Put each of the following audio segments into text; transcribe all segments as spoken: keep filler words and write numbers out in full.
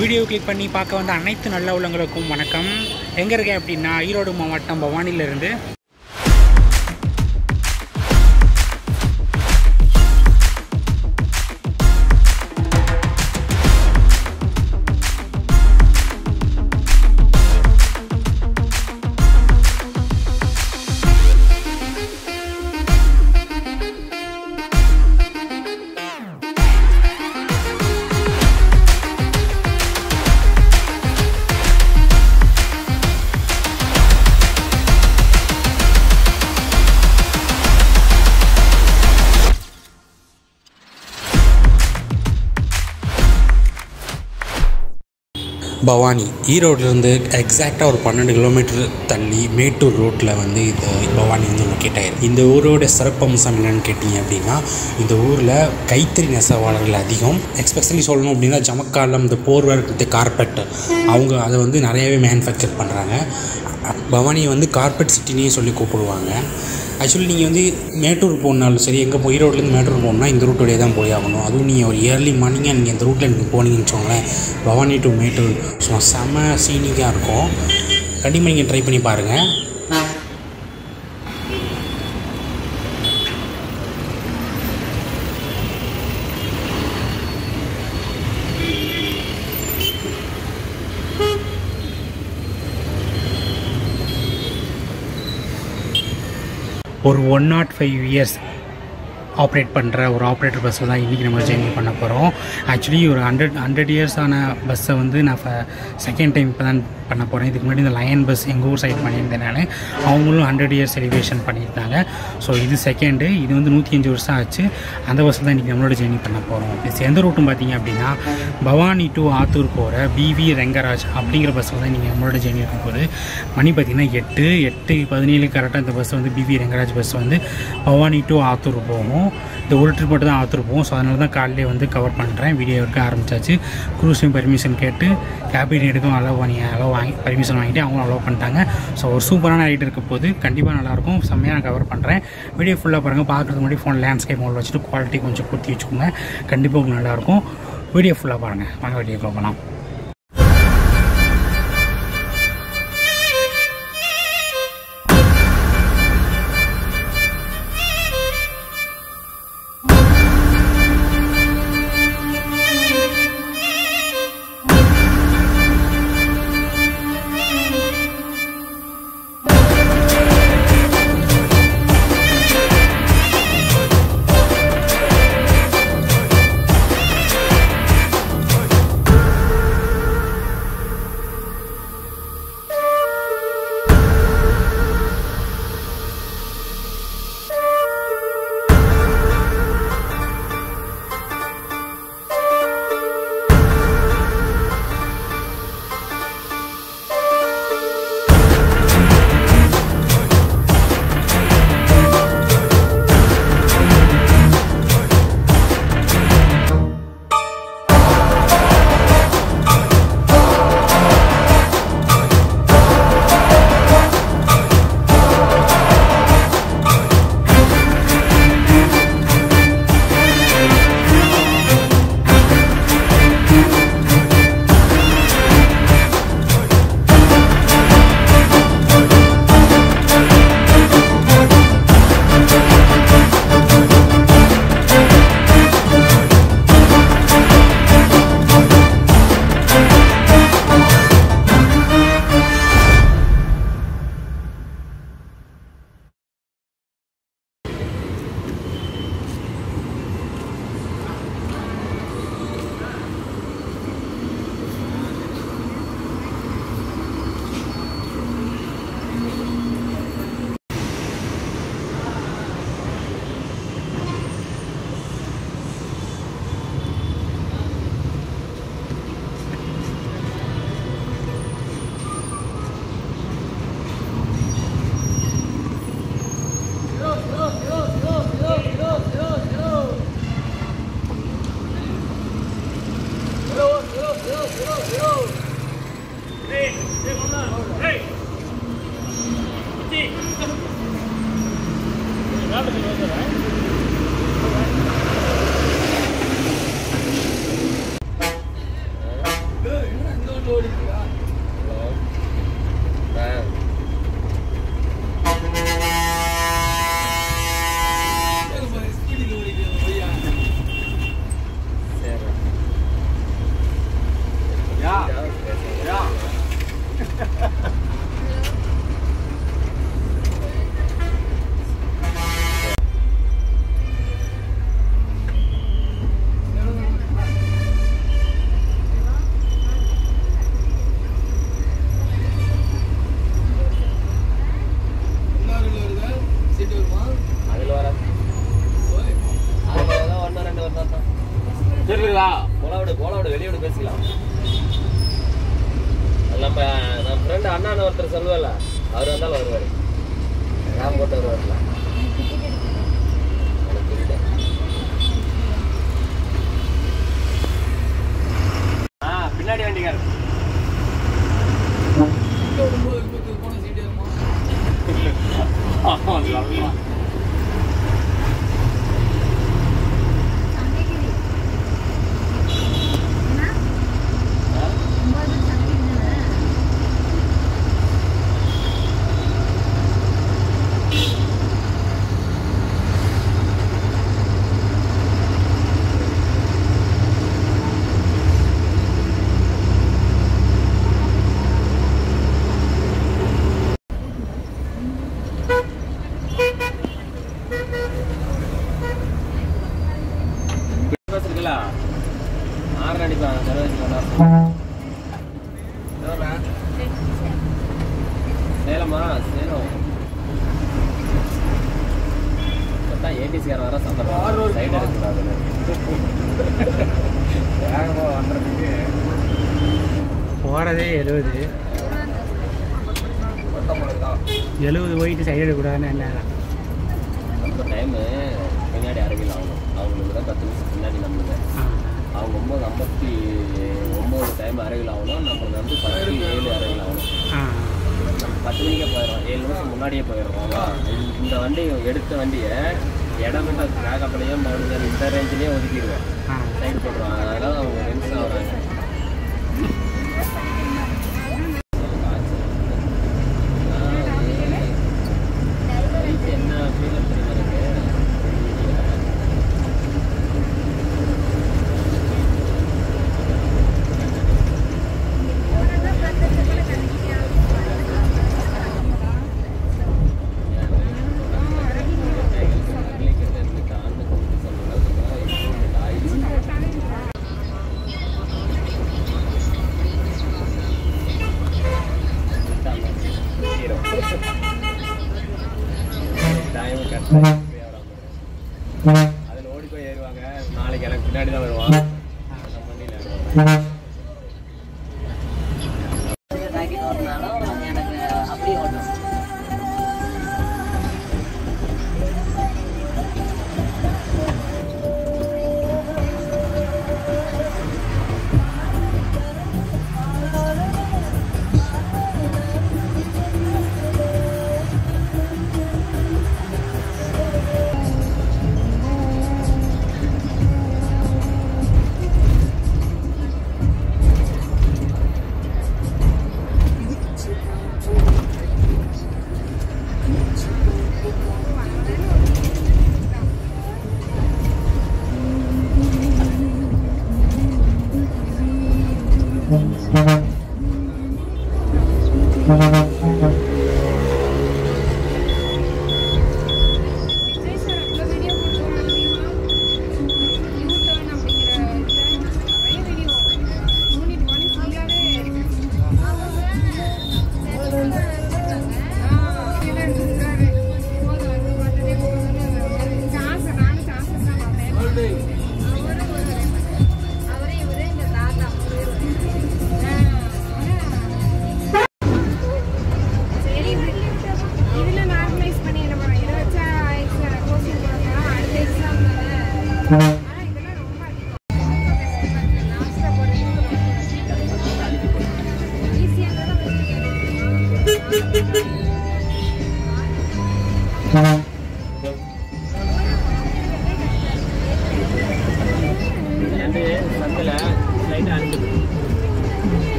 Video click பண்ணி பார்க்க வந்த அனைத்து நல்ல உள்ளவங்களுக்கும் வணக்கம். எங்கே இருக்கேன் அப்படின்னா ஈரோடு மாவட்டம் பவானியிலிருந்து. பவானி ஈரோட்லேருந்து எக்ஸாக்டாக ஒரு பன்னெண்டு கிலோமீட்டர் தள்ளி மேட்டூர் ரோட்டில் வந்து இது பவானி வந்து லொக்கேட் ஆகிருக்கு. இந்த ஊரோட சிறப்பம்சம் என்னென்னு கேட்டிங்க அப்படின்னா, இந்த ஊரில் கைத்தறி நெசவாளர்கள் அதிகம். எக்ஸ்பெஷலி சொல்லணும் அப்படின்னா ஜமக்காலம், இந்த போர்வை, இந்த கார்பெட், அவங்க அதை வந்து நிறையவே மேனுஃபேக்சர் பண்ணுறாங்க. பவானியை வந்து கார்பெட் சிட்டினே சொல்லி கூப்பிடுவாங்க. ஆக்சுவலி நீங்கள் வந்து மேட்டூர் போகணுன்னாலும் சரி, எங்கே போய் ஈரோட்லேருந்து மேட்டூர் போகணுன்னா இந்த ரூட்டோடைய தான் போய் ஆகணும். அதுவும் நீங்கள் ஒரு இயர்லி மார்னிங்காக நீங்கள் இந்த ரூட்டில் நீங்கள் போனீங்கன்னு சொன்னேன், பவானி டு மேட்டூர் ஸோ செம சீனிக்காக இருக்கும். கண்டிப்பாக நீங்கள் ட்ரை பண்ணி பாருங்கள். ஒரு one naught five years operate பண்ணுற ஒரு ஆப்ரேட்டர் பஸ்ஸில் தான் இன்றைக்கி நம்ம ஜெர்னி பண்ண போகிறோம். ஆக்சுவலி ஒரு ஹண்ட்ரட் ஹண்ட்ரட் இயர்ஸான பஸ்ஸை வந்து நான் செகண்ட் டைம் இப்போ தான் பண்ண போகிறேன். இதுக்கு முன்னாடி இந்த லயன் பஸ் எங்கள் ஊர் சைட் பண்ணியிருந்தேன் நான். அவங்களும் ஹண்ட்ரட் இயர்ஸ் செலிப்ரேஷன் பண்ணியிருந்தாங்க. ஸோ இது செகண்டு, இது வந்து நூற்றி அஞ்சு வருஷம் ஆச்சு. அந்த பஸ்ஸில் தான் இன்றைக்கி நம்மளோட ஜெர்னி பண்ண போகிறோம். இது எந்த ரூட்டும் பார்த்தீங்க அப்படின்னா பவானி டு ஆத்தூர் போகிற பி.வி. ரங்கராஜ் அப்படிங்கிற பஸ்ஸில் தான் நீங்கள் நம்மளோட ஜெர்னி இருக்கும்போது மணி பார்த்திங்கன்னா எட்டு எட்டு பதினேழு கரெக்டாக இந்த பஸ் வந்து பி.வி. ரங்கராஜ் பஸ் வந்து பவானி டு ஆத்தூர் போகும். இந்த ஒரு ட்ரிப் மட்டும் தான் ஆத்தூர் போகும். ஸோ அதனால தான் காலையிலே வந்து கவர் பண்ணுறேன். வீடியோ எடுக்க ஆரம்பித்தாச்சு. குரூஸ்லேயும் பர்மிஷன் கேட்டு கேபின் எடுக்கும் அலோவ் பண்ணி அலோவ் வாங்கி பர்மிஷன் வாங்கிட்டு அவங்களும் அலோவ் பண்ணிட்டாங்க. ஸோ ஒரு சூப்பரான ரைட் இருக்க போது கண்டிப்பாக நல்லாயிருக்கும். செம்மையாக நான் கவர் பண்ணுறேன். வீடியோ ஃபுல்லாக பாருங்கள். பார்க்குறதுக்கு முன்னாடி ஃபோன் லேண்ட்ஸ்கேப் மோடில் வச்சுட்டு குவாலிட்டி கொஞ்சம் கூட்டி வச்சுக்கோங்க. கண்டிப்பாக உங்களுக்கு நல்லாயிருக்கும். வீடியோ ஃபுல்லாக பாருங்கள். வாங்க வீடியோ பார்க்கலாம். Good.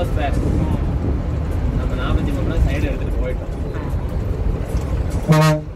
reverse back. நம்ம நாற்பத்தி மூணு சைடு எடுத்துட்டு போயிட்டோம். Come on.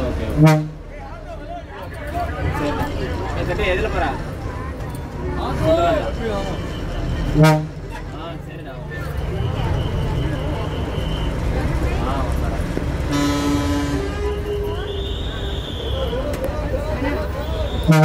ஓகே ஓகே சரி எதுல போறா ஆ சரிடா ஆ போறா ஆ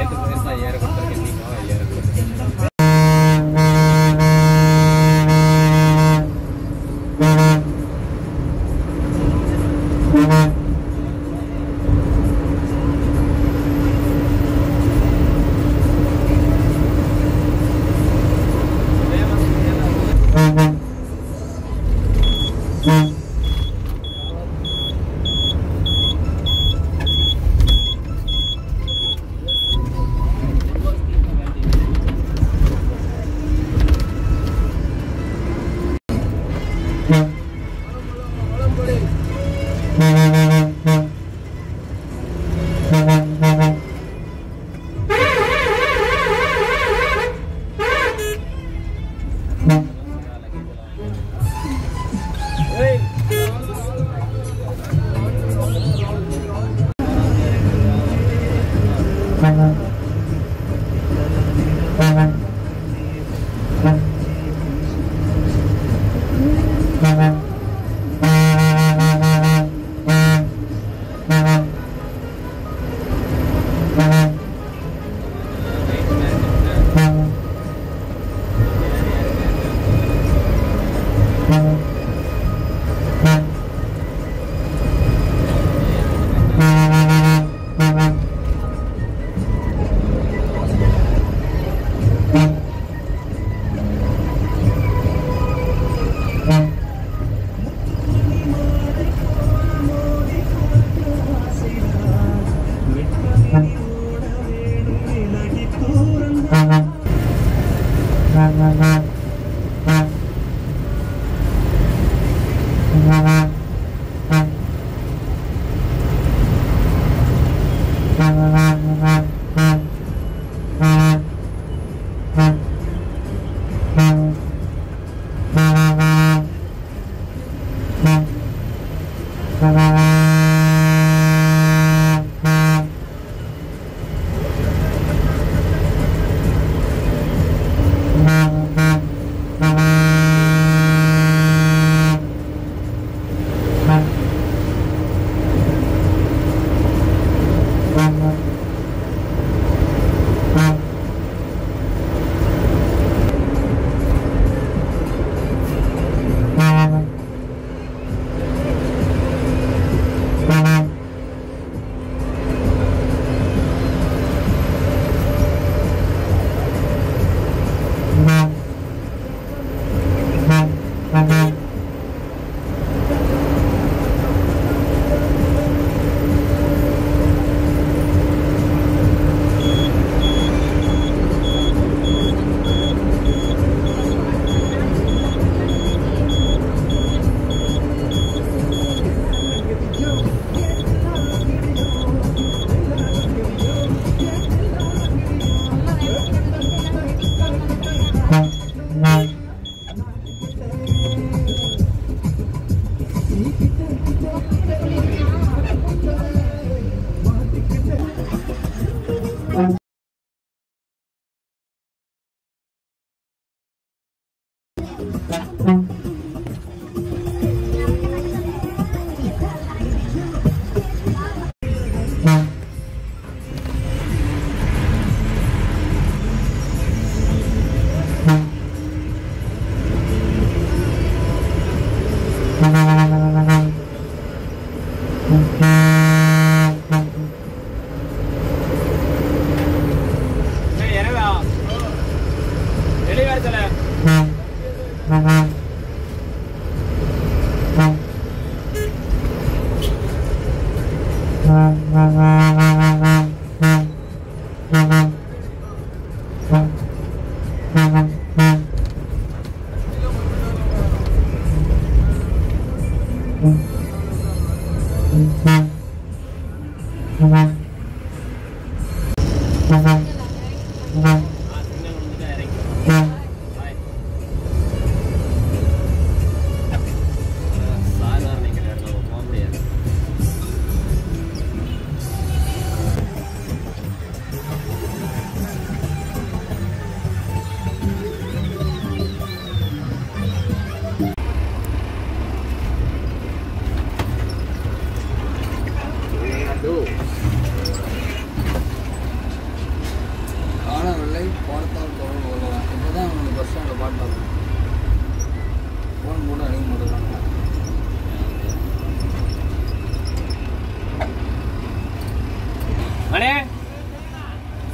Itu bisa ya, rekorder ini, oh ya rekorder.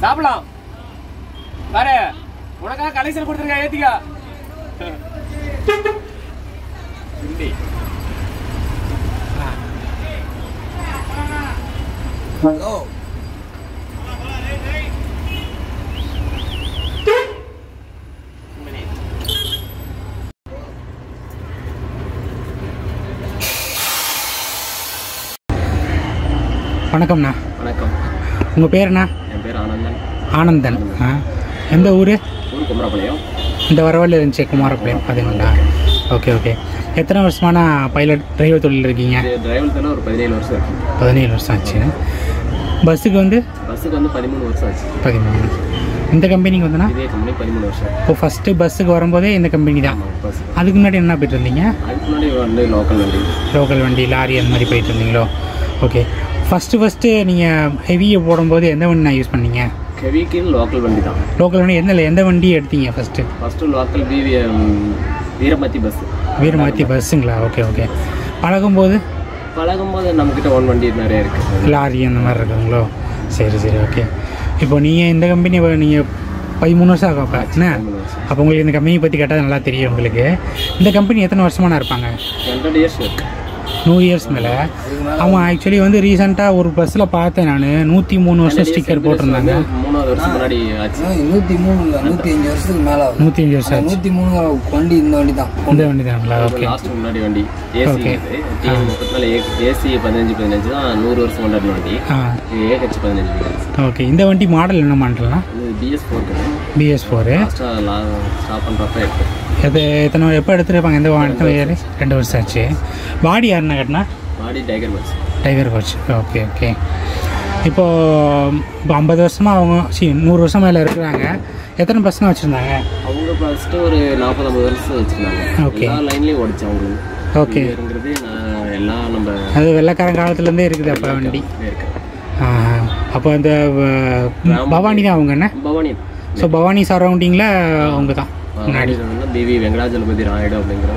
சாப்பிடலாம் பாரு, உனக்காக கலெக்ஷன் கொடுத்துருக்கா, ஏத்திக்கா. வணக்கம்ண்ணா. வணக்கம். உங்க பேருண்ணா? ஆனந்தன். எந்த ஊர்? இந்த வரவழியில் இருந்துச்சு குமாரப்பாளையம். பார்த்தீங்களா? Okay okay. எத்தனை வருஷமான பைலட் டிரைவர் தொழில் இருக்கீங்க? ஒரு பதினேழு வருஷம் இருக்குது. பதினேழு வருஷம் ஆச்சு. பஸ்ஸுக்கு வந்து பஸ்ஸுக்கு வந்து பதிமூணு வருஷம் ஆச்சு. பதிமூணு. இந்த கம்பெனிக்கு வந்துன்னா கம்பெனி பதிமூணு வருஷம். இப்போ ஃபஸ்ட்டு பஸ்ஸுக்கு வரும்போதே இந்த கம்பெனி தான். அதுக்கு முன்னாடி என்ன போய்ட்டு இருந்தீங்க? அதுக்கு முன்னாடி வந்து லோக்கல் வண்டி லோக்கல் வண்டி லாரி அந்த மாதிரி போய்ட்டு இருந்தீங்களோ? ஓகே. ஃபஸ்ட்டு ஃபஸ்ட்டு நீங்கள் ஹெவியை போடும்போது எந்த வண்டி நான் யூஸ் பண்ணீங்க? ஹெவிக்குன்னு லோக்கல் வண்டி தான். லோக்கல் வண்டி என்ன எந்த வண்டி எடுத்தீங்க first? First local PV Veeramathi bus. Veeramathi பஸ்ஸுங்களா? Okay okay. பழகும்போது பழகும்போது நம்மக்கிட்ட ஒன் வண்டி நிறையா இருக்குது, லாரி அந்த மாதிரி இருக்குங்களோ? சரி சரி ஓகே. இப்போ நீங்கள் இந்த கம்பெனி நீங்கள் பதிமூணு வருஷம் ஆகும் பார்த்துன்னா, அப்போ உங்களுக்கு இந்த கம்பெனியை பற்றி கேட்டால் நல்லா தெரியும் உங்களுக்கு. இந்த கம்பெனி எத்தனை வருஷமான இருப்பாங்க? ஹண்ட்ரட் இயர்ஸ் இருக்குது. நூறு இயர்ஸ் மேலே. அவன் ஆக்சுவலி வந்து ரீசெண்டாக ஒரு பஸ்ஸில் பார்த்தேன் நான், நூற்றி மூணு வருஷம் ஸ்டிக்கர் போட்டிருந்தாங்க. நூற்றி மூணு நூற்றி அஞ்சு வருஷத்துக்கு மேலே. நூற்றி அஞ்சு வருஷம். நூற்றி மூணு வண்டி இந்த வண்டி தான். இந்த வண்டி தான்ங்களா? ஓகே. முன்னாடி வண்டி ஓகே. ஏசி பதினஞ்சு பதினஞ்சு தான் நூறு வருஷம் கொண்டாடி வண்டி. ஏஹெச் பதினஞ்சு. ஓகே. இந்த வண்டி மாடல் என்ன மாடல்னா? BS four. BS four stop பண்ணுறப்ப இருக்குது. அது எத்தனை எப்போ எடுத்துருப்பாங்க? எந்த வாடகை? ரெண்டு வருஷம் ஆச்சு. வாடி யாருன்னா கட்டினா? Body tiger coach. Tiger coach. Okay okay. இப்போது இப்போ ஐம்பது வருஷமாக அவங்க சி நூறு வருஷம் மேலே இருக்கிறாங்க. எத்தனை பஸ்ஸுனா வச்சுருந்தாங்க அவங்க? ஃபஸ்ட்டு ஒரு நாற்பது ஐம்பது வருஷம் வச்சுருந்தாங்க. ஓகே. லைன்லேயும் ஓடிச்சு அவங்களுக்கு. ஓகேங்கிறது எல்லாம் நம்ம அது வெள்ளைக்காரன் காலத்துலேருந்தே இருக்குது. அப்போ வண்டி அப்போ அந்த பவானி தான் அவங்க என்ன? பவானி. ஸோ பவானி சரௌண்டிங்கில் அவங்க தான் முன்னாடி பிவி வெங்கடாஜலபதி ராயுடு அப்படிங்கிற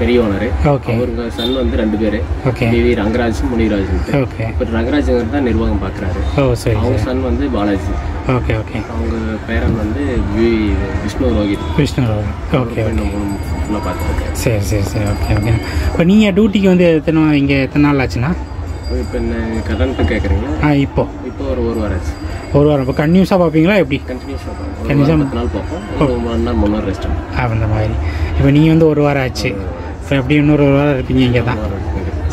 பெரிய ஓனர். ஓகே. அவருக்கு சன் வந்து ரெண்டு பேர். Okay. PV Rangaraj Muniraj. Okay. But ரங்கராஜுங்கிறது தான் நிர்வாகம் பார்க்குறாரு. ஓ சரி. அவங்க சன் வந்து பாலாஜி. Okay okay. அவங்க பேரன் வந்து PV Vishnu Rohit. Vishnu Rohit. Okay okay. ஃபுல்லாக பார்த்துருக்கேன். சரி சரி சரி ஓகே ஓகே. இப்போ நீங்கள் டியூட்டிக்கு வந்து எத்தனை இங்கே எத்தனை நாள் ஆச்சுன்னா? இப்போ என்ன கரண்ட்டு கேட்குறீங்களா? ஆ இப்போ இப்போ ஒரு ஒரு வாரம் ஆச்சு. ஒரு வாரம். இப்போ கன்டினியூஸாக பார்ப்பீங்களா? எப்படி கன்டினியூஸாக பார்ப்போம்? கன்டினியூஸாக மற்ற நாள் பார்ப்போம். மூணு நாள் மூணு நாள் ரெஸ்ட் அந்த மாதிரி. இப்போ நீங்கள் வந்து ஒரு வாரம் ஆச்சு. இப்போ எப்படி இன்னொரு ஒரு வாரம் இருப்பீங்க இங்கே தான்?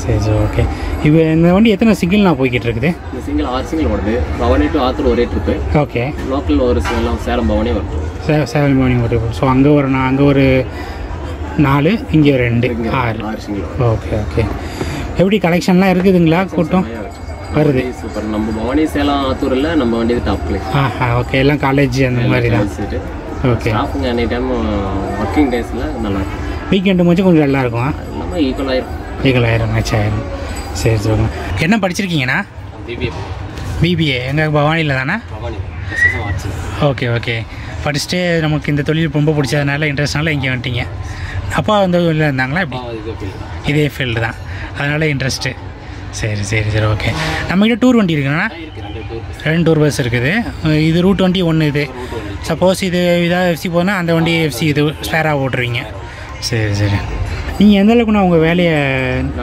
சரி சரி ஓகே. இப்போ இந்த வண்டி எத்தனை சிங்கிள் நான் போய்கிட்டு இருக்குது? இந்த சிங்கிள் ஆறு சிங்கிள் ஓடுது. பவானி டு ஆத்தூர் ஒரே ட்ரிப்பு. ஓகே. லோக்கல் ஒரு சேலம் சேலம் பவானி ஓடுது. சே சேலம் பவானி ஓடுது. ஸோ அங்கே ஒரு நான் அங்கே ஒரு நாலு, இங்கே ரெண்டு, ஆறு. Okay okay. எப்படி கலெக்ஷன்லாம் இருக்குதுங்களா? கூட்டம் வருது. சூப்பர். நம்ம பவானி சேலம் ஆத்தூரில் நம்ம வண்டி டாப் கிளாஸ். ஆ ஓகே. எல்லாம் காலேஜ் அந்த மாதிரி தான். Okay. Staffing any time working டேஸில் நல்லா இருக்கும். வீக்கெண்டு முடிச்சு கொஞ்சம் நல்லா இருக்கும். நம்ம ஈக்குவல் ஆயிரும் ஈக்குவல் ஆயிரும் மேட்ச் ஆயிரும். சரி சொல்லுங்கள், என்ன படிச்சிருக்கீங்கண்ணா? பிபிஏ. பிபிஏ எங்கள் பவானியில் தானே? பவானி. Okay okay. படிச்சுட்டு நமக்கு இந்த தொழில் ரொம்ப பிடிச்சதுனால இன்ட்ரெஸ்ட்னால இங்கே வந்துட்டீங்க. அப்பா வந்து வெளில இருந்தாங்களா? இப்படி இதே ஃபீல்டு தான், அதனால் இன்ட்ரெஸ்ட்டு. சரி சரி சரி ஓகே. நம்மகிட்ட டூர் வண்டி இருக்குண்ணா? ரெண்டு டூர் பஸ் இருக்குது. இது ரூட் வண்டி ஒன்று. இது சப்போஸ் இது இதாக எஃப்சி போனால் அந்த வண்டி எஃப்சி இது ஸ்பேராக ஓட்டுறீங்க. சரி சரி. நீங்கள் எந்த அளவுக்குண்ணா உங்கள் வேலையை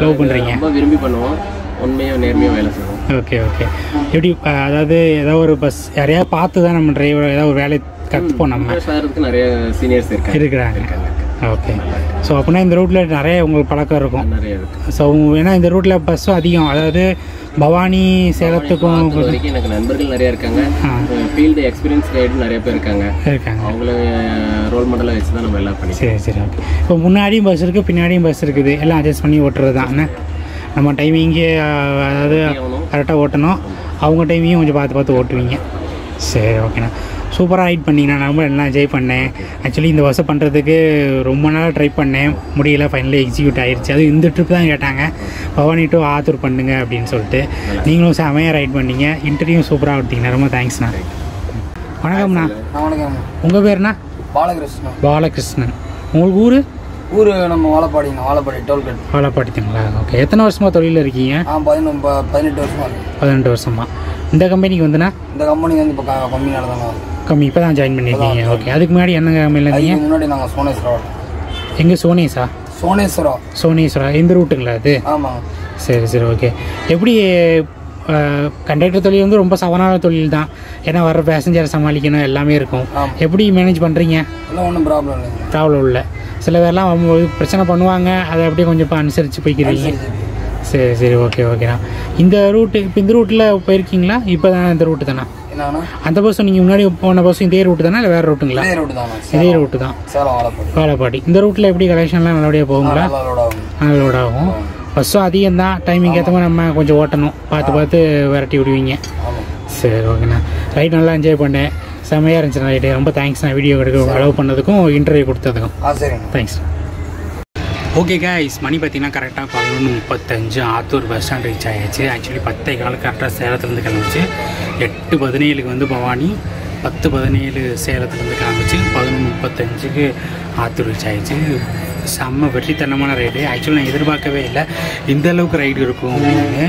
லவ் பண்ணுறீங்க? விரும்பி பண்ணுவோம், உண்மையாக நேர்மையாக வேலை செய்வோம். Okay okay. எப்படி அதாவது ஏதாவது ஒரு பஸ் யாரையா பார்த்து தான் நம்ம டிரைவர் ஏதாவது ஒரு வேலையை கற்றுப்போம். நம்ம சாருக்கு நிறைய சீனியர்ஸ் இருக்காங்க இருக்கிறாங்க. ஓகே. ஸோ அப்படின்னா இந்த ரூட்டில் நிறைய உங்களுக்கு பழக்கம் இருக்கும். நிறைய இருக்குது. ஸோ ஏன்னா இந்த ரூட்டில் பஸ்ஸும் அதிகம், அதாவது பவானி சேலத்துக்கும் வரைக்கும் எனக்கு நண்பர்கள் நிறையா இருக்காங்க. ஃபீல்டு எக்ஸ்பீரியன்ஸ் கைடு நிறைய பேர் இருக்காங்க இருக்காங்க அவங்கள ரோல் மாடலாக வச்சு தான் நம்ம எல்லாம் பண்ணி. சரி சரி ஓகே. இப்போ முன்னாடியும் பஸ் இருக்குது, பின்னாடியும் பஸ் இருக்குது, எல்லாம் அட்ஜஸ்ட் பண்ணி ஓட்டுறது தான். நம்ம டைமிங்கே அதாவது கரெக்டாக ஓட்டணும், அவங்க டைமிங்கும் கொஞ்சம் பார்த்து பார்த்து ஓட்டுவீங்க. சரி ஓகேண்ணா, சூப்பராக ரைட் பண்ணிங்கண்ணா. நான் ரொம்ப எல்லாம் என்ஜாய் பண்ணேன். ஆக்சுவலி இந்த பஸ்ஸை பண்ணுறதுக்கு ரொம்ப நாளாக ட்ரை பண்ணேன், முடியல, ஃபைனலி எக்ஸிக்யூட் ஆகிடுச்சு. அதுவும் இந்த ட்ரிப் தான் கேட்டாங்க, பவானி டு ஆத்தூர் பண்ணுங்க அப்படின்னு சொல்லிட்டு. நீங்களும் செமையாக ரைட் பண்ணிங்க, இன்டர்வியூ சூப்பராக விட்டீங்கண்ணா. ரொம்ப தேங்க்ஸ்ண்ணா. வணக்கம்ண்ணா. வணக்கம். உங்கள் பேர்ண்ணா? பாலகிருஷ்ணன். பாலகிருஷ்ணன். உங்களுக்கு ஊர்? ஊர் நம்ம வாழப்பாடிங்க, வாழப்பாடி டோல்கேட். வாழப்பாடிங்களா? ஓகே. எத்தனை வருஷமாக தொழிலில் இருக்கீங்க? ஆ பதினொன்று பதினெட்டு வருஷமாக இருக்குது. பதினெட்டு வருஷமாக. இந்த கம்பெனிக்கு வந்துண்ணா? இந்த கம்பெனிக்கு வந்து இப்போ கம்மி நாள் தானே கம்மி, இப்போ தான் ஜாயின் பண்ணியிருக்கீங்க. ஓகே. அதுக்கு முன்னாடி என்ன கம்பெனியில் இருந்தீங்க? முன்னாடி நாங்கள் சோனேஸ்வரா. எங்கே? சோனேஸா? சோனேஸ்வரா. சோனேஸ்வரா இந்த ரூட்டுங்களா அது? ஆமாம். சரி சரி ஓகே. எப்படி கண்டக்டர் தொழில் வந்து ரொம்ப சவாலான தொழில் தான், ஏன்னா வர பேசஞ்சரை சமாளிக்கணும், எல்லாமே இருக்கும். எப்படி மேனேஜ் பண்ணுறீங்க? எல்லாம் ஒன்றும் ப்ராப்ளம் இல்லை. ப்ராப்ளம் இல்லை. சில பேர்லாம் அவங்க பிரச்சனை பண்ணுவாங்க, அதை அப்படியே கொஞ்சம் இப்போ அனுசரித்து போய்க்கிறீங்க. சரி சரி ஓகே ஓகேண்ணா. இந்த ரூட்டு இப்போ இந்த ரூட்டில் போயிருக்கீங்களா? இப்போ தானே இந்த ரூட்டு தானே? அந்த பஸ்ஸும் நீங்கள் முன்னாடி போன பஸ்ஸும் இதே ரூட்டு தானே இல்லை வேறு ரூட்டுங்களா? இதே ரூட்டு தான். வாழப்பாடி. இந்த ரூட்டில் எப்படி கலெக்ஷன்லாம் நல்லபடியாக போகுங்களா? நல்ல லோட் ஆகும். பஸ்ஸும் அதிகம் தான், டைமிங் ஏற்ற மாதிரி நம்ம கொஞ்சம் ஓட்டணும், பார்த்து பார்த்து விரட்டி விடுவீங்க. சரி ஓகேண்ணா. ரைட், நல்லா என்ஜாய் பண்ணேன், செம்மையாக இருந்துச்சுண்ணா. ரைட்டு, ரொம்ப தேங்க்ஸ்ண்ணா. வீடியோ எடுக்க அலோவ் பண்ணதுக்கும் இன்டர்வியூ கொடுத்ததுக்கும் தேங்க்ஸ். ஓகே கைஸ், மணி பார்த்தீங்கன்னா கரெக்டாக பதினொன்று முப்பத்தஞ்சு ஆத்தூர் பஸ் ஸ்டாண்ட் ரீச் ஆகிடுச்சு. ஆக்சுவலி பத்தே கால் கரெக்டாக சேலத்துலேருந்து கிளம்பிச்சு. எட்டு பதினேழுக்கு வந்து பவானி, பத்து பதினேழு சேலத்துலேருந்து கிளம்பிச்சு, பதினொன்று முப்பத்தஞ்சுக்கு ஆத்தூர் ரீச் ஆகிடுச்சு. செம்ம வெற்றித்தனமான ரைடு. ஆக்சுவலி நான் எதிர்பார்க்கவே இல்லை இந்த அளவுக்கு ரைடு இருக்கும் அப்படின்னு.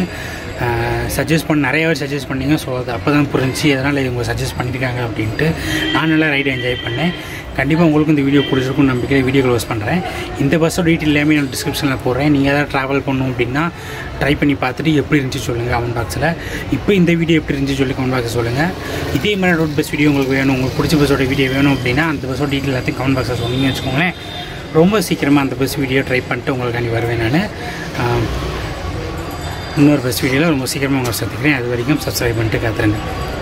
சஜஸ்ட் பண்ண நிறைய பேர் சஜஸ்ட் பண்ணிங்க, ஸோ அது அப்போ தான் புரிஞ்சு எதனால் இவங்க சஜஸ்ட் பண்ணியிருக்காங்க அப்படின்ட்டு. நான் நல்லா ரைடு என்ஜாய் பண்ணேன். கண்டிப்பாக உங்களுக்கு இந்த வீடியோ பிடிச்சிருக்குன்னு நம்பிக்கை வீடியோ க்ளோஸ் பண்ணுறேன். இந்த பஸ்ஸோட டீட்டெயில் எல்லாமே நான் டிஸ்கிரிப்ஷனில் போடுறேன். நீங்கள் எதாவது ட்ராவல் பண்ணணும் அப்படின்னா ட்ரை பண்ணி பார்த்துட்டு எப்படி இருந்துச்சு சொல்லுங்கள் கமெண்ட் பாக்ஸில். இப்போ இந்த வீடியோ எப்படி இருந்துச்சு சொல்லி கமெண்ட் பாக்ஸில் சொல்லுங்கள். இதே மாதிரி ரோட் பஸ் வீடியோ உங்களுக்கு வேணும், உங்களுக்கு பிடிச்ச பஸ்ஸோட வீடியோ வேணும் அப்படின்னா அந்த பஸ்ஸோட டீட்டெயில் எல்லாத்தையும் கமெண்ட் பாக்ஸில் சொன்னீங்கன்னு வச்சுக்கோங்களேன். ரொம்ப சீக்கிரமாக அந்த பஸ் வீடியோ ட்ரை பண்ணிட்டு உங்களுக்காண்டி வருவேன். நான் இன்னொரு பஸ் வீடியோவில் ரொம்ப சீக்கிரமாக உங்களை சந்திக்கிறேன். அது வரைக்கும் சப்ஸ்கிரைப் பண்ணிட்டு காத்துறேன்.